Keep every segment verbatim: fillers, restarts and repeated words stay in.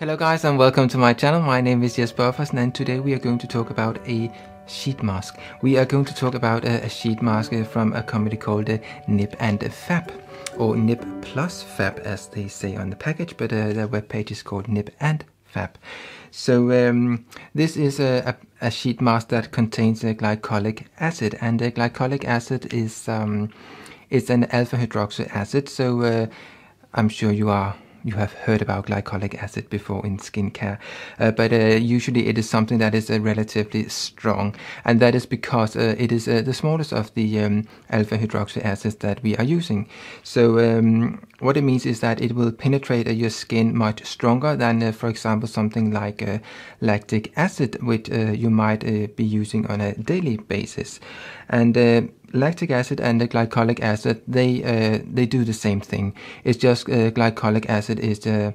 Hello guys and welcome to my channel. My name is Jesper Offersen and today we are going to talk about a sheet mask. We are going to talk about a sheet mask from a company called Nip and Fab, or Nip plus Fab as they say on the package, but uh, their webpage is called Nip and Fab. So um, this is a, a, a sheet mask that contains a glycolic acid, and the glycolic acid is um, it's an alpha hydroxy acid, so uh, I'm sure you are You have heard about glycolic acid before in skincare, uh, but uh, usually it is something that is uh, relatively strong, and that is because uh, it is uh, the smallest of the um, alpha hydroxy acids that we are using. So um, what it means is that it will penetrate uh, your skin much stronger than, uh, for example, something like uh, lactic acid, which uh, you might uh, be using on a daily basis. And uh, lactic acid and the glycolic acid, they uh, they do the same thing. It's just uh, glycolic acid is uh,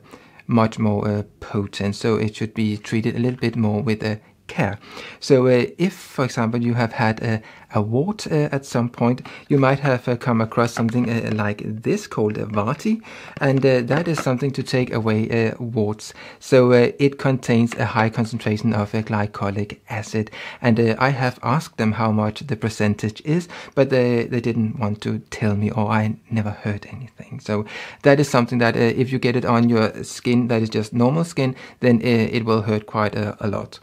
much more uh, potent, so it should be treated a little bit more with uh, care. So uh, if, for example, you have had a, a wart uh, at some point, you might have uh, come across something uh, like this called uh, Vati, and uh, that is something to take away uh, warts. So uh, it contains a high concentration of uh, glycolic acid, and uh, I have asked them how much the percentage is, but they, they didn't want to tell me, or I never heard anything. So that is something that uh, if you get it on your skin that is just normal skin, then uh, it will hurt quite uh, a lot.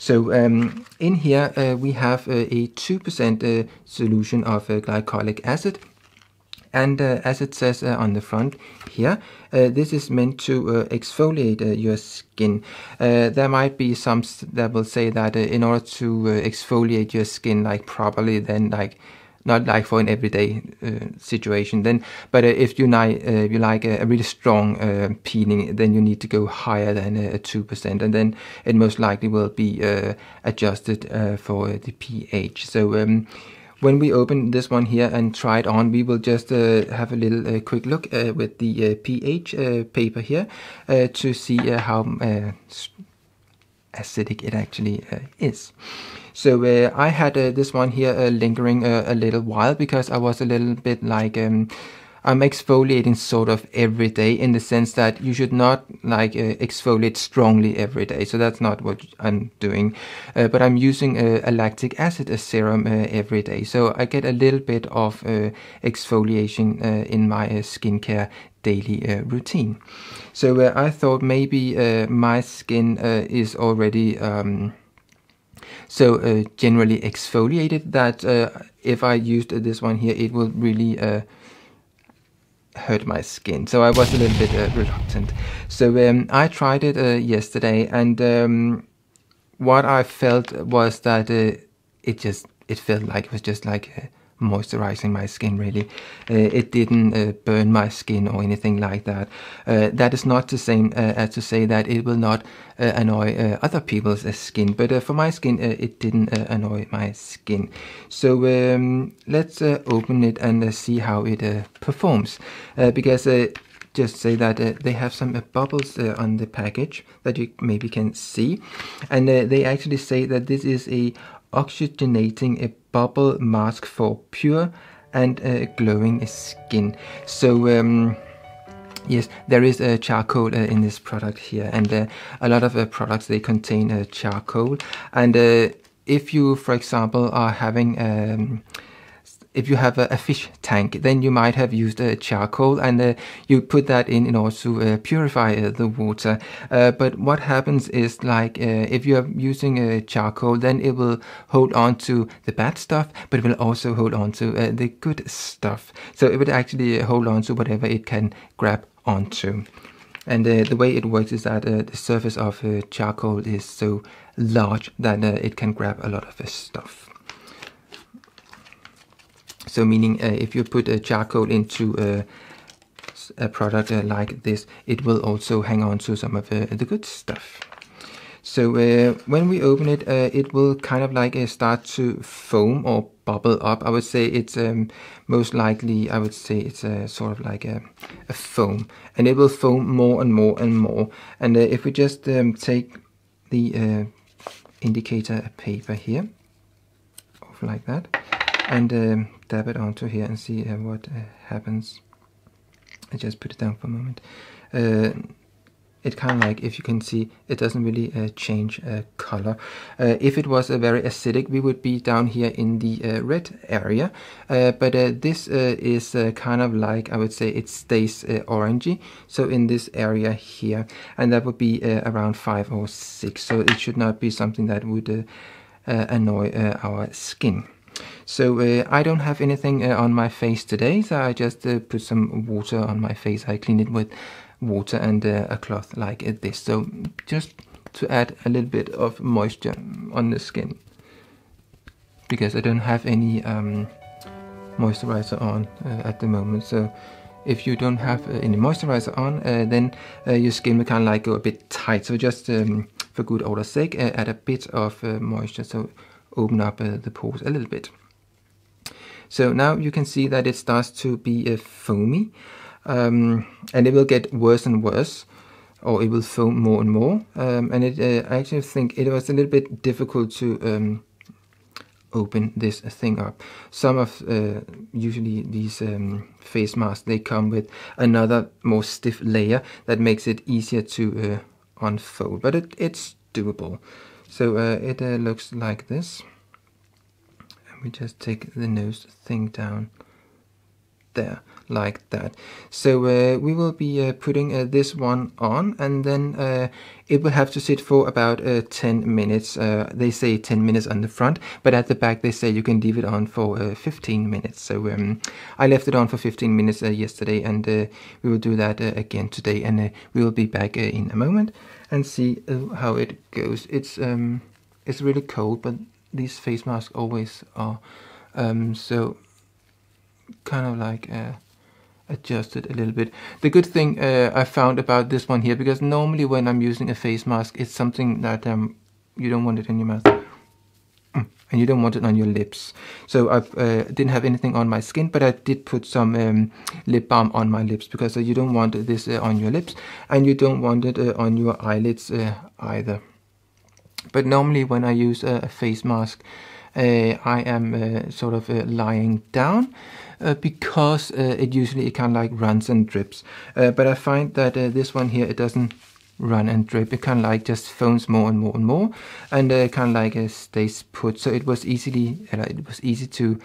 So um, in here uh, we have uh, a two percent uh, solution of uh, glycolic acid, and uh, as it says uh, on the front here, uh, this is meant to uh, exfoliate uh, your skin. Uh, there might be some that will say that uh, in order to uh, exfoliate your skin like properly, then like not like for an everyday uh, situation then, but uh, if you, ni uh, you like a, a really strong uh, peeling, then you need to go higher than uh, two percent, and then it most likely will be uh, adjusted uh, for the pH. So um, when we open this one here and try it on, we will just uh, have a little uh, quick look uh, with the uh, pH uh, paper here uh, to see uh, how uh, acidic it actually uh, is. So uh, I had uh, this one here uh, lingering uh, a little while, because I was a little bit like, um, I'm exfoliating sort of every day, in the sense that you should not like uh, exfoliate strongly every day. So that's not what I'm doing, uh, but I'm using uh, a lactic acid a serum uh, every day. So I get a little bit of uh, exfoliation uh, in my uh, skincare daily uh, routine. So uh, I thought maybe uh, my skin uh, is already um, so uh, generally exfoliated that uh, if I used uh, this one here, it will really uh, hurt my skin. So I was a little bit uh, reluctant. So um, I tried it uh, yesterday, and um, what I felt was that uh, it just it felt like it was just like uh, moisturizing my skin, really. Uh, it didn't uh, burn my skin or anything like that. Uh, that is not the same uh, as to say that it will not uh, annoy uh, other people's uh, skin, but uh, for my skin uh, it didn't uh, annoy my skin. So um, let's uh, open it and uh, see how it uh, performs, uh, because uh, just say that uh, they have some uh, bubbles uh, on the package that you maybe can see, and uh, they actually say that this is a oxygenating a bubble mask for pure and uh, glowing skin. So um, yes, there is a uh, charcoal uh, in this product here, and uh, a lot of uh, products, they contain uh, charcoal, and uh, if you, for example, are having um, if you have a, a fish tank, then you might have used uh, charcoal, and uh, you put that in in order to uh, purify uh, the water. Uh, but what happens is, like, uh, if you are using uh, charcoal, then it will hold on to the bad stuff, but it will also hold on to uh, the good stuff. So it would actually hold on to whatever it can grab onto. And uh, the way it works is that uh, the surface of uh, charcoal is so large that uh, it can grab a lot of uh, stuff. So meaning, uh, if you put a charcoal into uh, a product uh, like this, it will also hang on to some of uh, the good stuff. So uh, when we open it, uh, it will kind of like uh, start to foam or bubble up. I would say it's um, most likely, I would say it's a sort of like a, a foam, and it will foam more and more and more. And uh, if we just um, take the uh, indicator paper here, off like that, and um, dab it onto here and see uh, what uh, happens. I just put it down for a moment. Uh, it kind of like, if you can see, it doesn't really uh, change uh, color. Uh, if it was uh, very acidic, we would be down here in the uh, red area, uh, but uh, this uh, is uh, kind of like, I would say it stays uh, orangey, so in this area here, and that would be uh, around five or six, so it should not be something that would uh, uh, annoy uh, our skin. So uh, I don't have anything uh, on my face today, so I just uh, put some water on my face. I clean it with water and uh, a cloth like this, so just to add a little bit of moisture on the skin, because I don't have any um, moisturizer on uh, at the moment. So if you don't have uh, any moisturizer on, uh, then uh, your skin will kind of like go a bit tight, so just um, for good order's sake, uh, add a bit of uh, moisture, so open up uh, the pores a little bit. So now you can see that it starts to be uh, foamy. Um, and it will get worse and worse, or it will foam more and more, um, and it, uh, I actually think it was a little bit difficult to um, open this thing up. Some of uh, usually these um, face masks, they come with another more stiff layer that makes it easier to uh, unfold, but it, it's doable. So uh, it uh, looks like this, and we just take the nose thing down there, like that. So uh, we will be uh, putting uh, this one on, and then uh, it will have to sit for about uh, ten minutes. Uh, they say ten minutes on the front, but at the back they say you can leave it on for uh, fifteen minutes. So um, I left it on for fifteen minutes uh, yesterday, and uh, we will do that uh, again today, and uh, we will be back uh, in a moment and see uh, how it goes. It's um, it's really cold, but these face masks always are, um, so kind of like uh, adjust it a little bit. The good thing uh, I found about this one here, because normally when I'm using a face mask, it's something that um, you don't want it in your mouth, and you don't want it on your lips. So I uh, didn't have anything on my skin, but I did put some um, lip balm on my lips, because uh, you don't want this uh, on your lips, and you don't want it uh, on your eyelids uh, either. But normally when I use uh, a face mask, Uh, I am uh, sort of uh, lying down, uh, because uh, it usually kind of like runs and drips. Uh, but I find that uh, this one here, it doesn't run and drip. It kind of like just foams more and more and more, and uh, kind of like uh, stays put. So it was easily, uh, it was easy to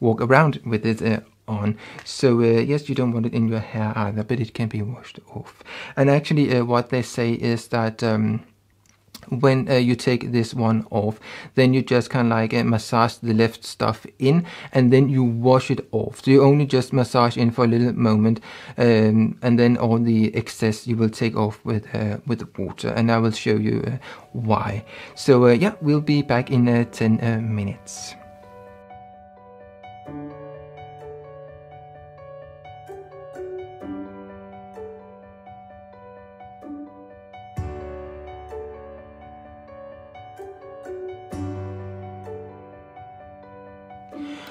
walk around with it uh, on. So uh, yes, you don't want it in your hair either, but it can be washed off. And actually, uh, what they say is that. Um, when uh, you take this one off, then you just kind of like uh, massage the left stuff in, and then you wash it off. So you only just massage in for a little moment, um, and then all the excess you will take off with uh, with water, and I will show you uh, why. So uh, yeah, we'll be back in uh, ten uh, minutes.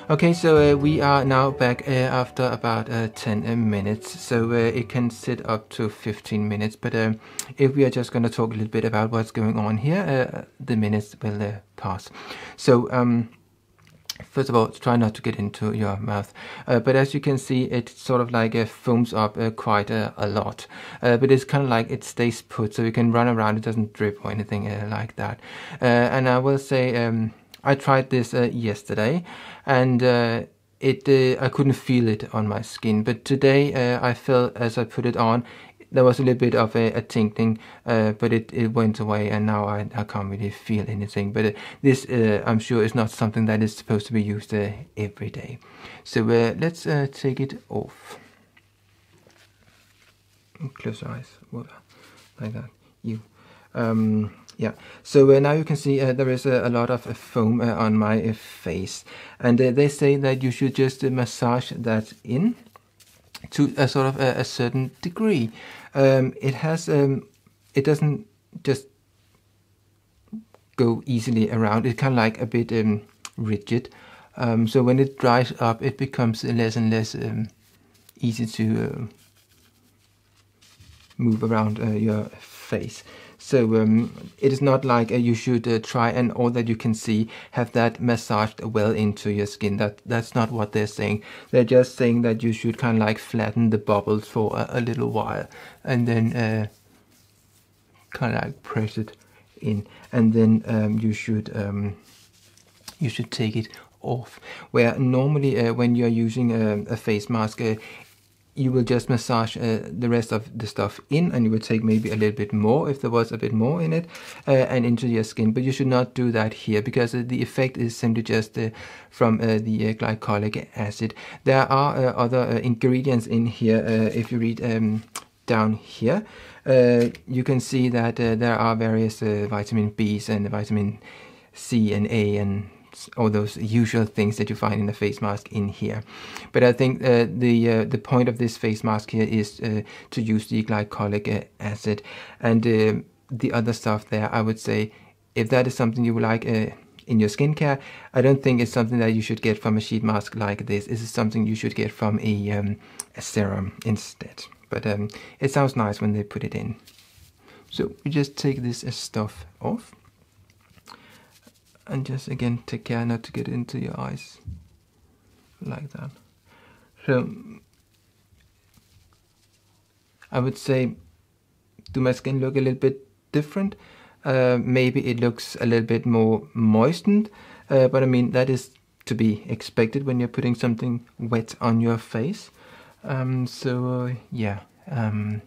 Okay, so uh, we are now back uh, after about uh, ten minutes, so uh, it can sit up to fifteen minutes, but uh, if we are just going to talk a little bit about what's going on here, uh, the minutes will uh, pass. So um, first of all, try not to get into your mouth, uh, but as you can see, it sort of like uh, foams up uh, quite uh, a lot, uh, but it's kind of like it stays put, so you can run around, it doesn't drip or anything uh, like that. Uh, and I will say, um, I tried this uh, yesterday, and uh, it uh, I couldn't feel it on my skin, but today uh, I felt, as I put it on, there was a little bit of a, a tingling, uh, but it, it went away, and now I, I can't really feel anything. But uh, this, uh, I'm sure, is not something that is supposed to be used uh, every day. So uh, let's uh, take it off. Close your eyes, like that, you. Um, Yeah, so uh, now you can see uh, there is a, a lot of uh, foam uh, on my uh, face, and uh, they say that you should just uh, massage that in to a sort of a, a certain degree. Um, it has, um, it doesn't just go easily around. It's kind of like a bit um, rigid. Um, so when it dries up, it becomes less and less um, easy to uh, move around uh, your face. So um, it is not like uh, you should uh, try and all that you can see have that massaged well into your skin. That that's not what they're saying. They're just saying that you should kind of like flatten the bubbles for a, a little while, and then uh, kind of like press it in, and then um, you should um, you should take it off. Where normally uh, when you're using a, a face mask, uh, you will just massage uh, the rest of the stuff in, and you will take maybe a little bit more if there was a bit more in it, uh, and into your skin. But you should not do that here, because uh, the effect is simply just uh, from uh, the uh, glycolic acid. There are uh, other uh, ingredients in here. Uh, if you read um, down here, uh, you can see that uh, there are various uh, vitamin B's and vitamin C and A and all those usual things that you find in a face mask in here. But I think uh, the uh, the point of this face mask here is uh, to use the glycolic uh, acid, and uh, the other stuff there, I would say, if that is something you would like uh, in your skincare, I don't think it's something that you should get from a sheet mask like this. This is something you should get from a, um, a serum instead. But um, it sounds nice when they put it in. So we just take this uh, stuff off. And just again, take care not to get into your eyes like that. So I would say, do my skin look a little bit different? Uh, maybe it looks a little bit more moistened, uh, but I mean, that is to be expected when you're putting something wet on your face. Um, so uh, yeah, um,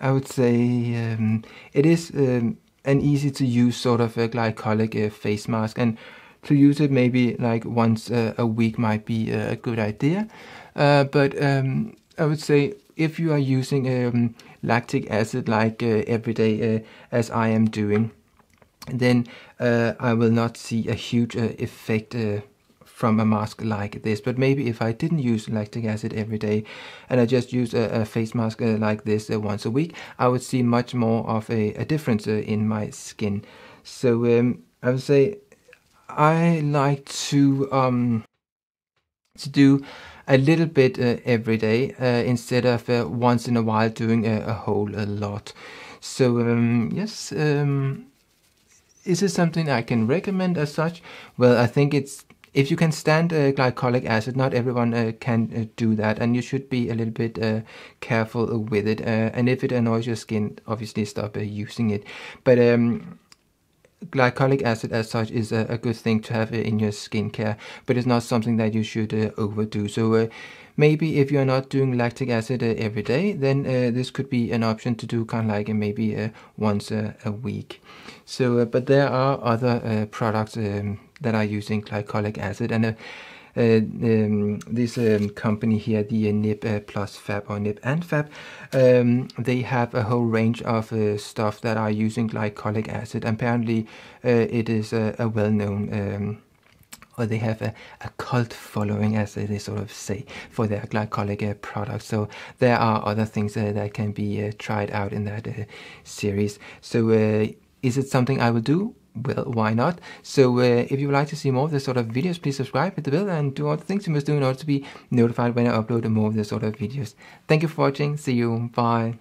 I would say um, it is um, an easy to use sort of a glycolic uh, face mask, and to use it maybe like once uh, a week might be uh, a good idea. Uh, but um, I would say if you are using um, lactic acid like uh, every day uh, as I am doing, then uh, I will not see a huge uh, effect uh, from a mask like this. But maybe if I didn't use lactic acid every day and I just used a, a face mask uh, like this uh, once a week, I would see much more of a, a difference uh, in my skin. So um, I would say I like to um, to do a little bit uh, every day uh, instead of uh, once in a while doing a, a whole a lot. So um, yes, um, is this something I can recommend as such? Well, I think it's, if you can stand uh, glycolic acid, not everyone uh, can uh, do that, and you should be a little bit uh, careful with it. Uh, and if it annoys your skin, obviously stop uh, using it. But um, glycolic acid as such is a, a good thing to have in your skincare, but it's not something that you should uh, overdo. So uh, maybe if you're not doing lactic acid uh, every day, then uh, this could be an option to do kind of like uh, maybe uh, once uh, a week. So, uh, but there are other uh, products um, that are using glycolic acid, and uh, uh, um, this um, company here, the uh, Nip+Fab uh, or Nip and Fab, um, they have a whole range of uh, stuff that are using glycolic acid. Apparently uh, it is a, a well-known, um, or they have a, a cult following, as they sort of say, for their glycolic uh, products. So there are other things uh, that can be uh, tried out in that uh, series. So uh, is it something I will do? Well, why not? So uh, if you would like to see more of this sort of videos, please subscribe, hit the bell, and do all the things you must do in order to be notified when I upload more of this sort of videos. Thank you for watching. See you. Bye.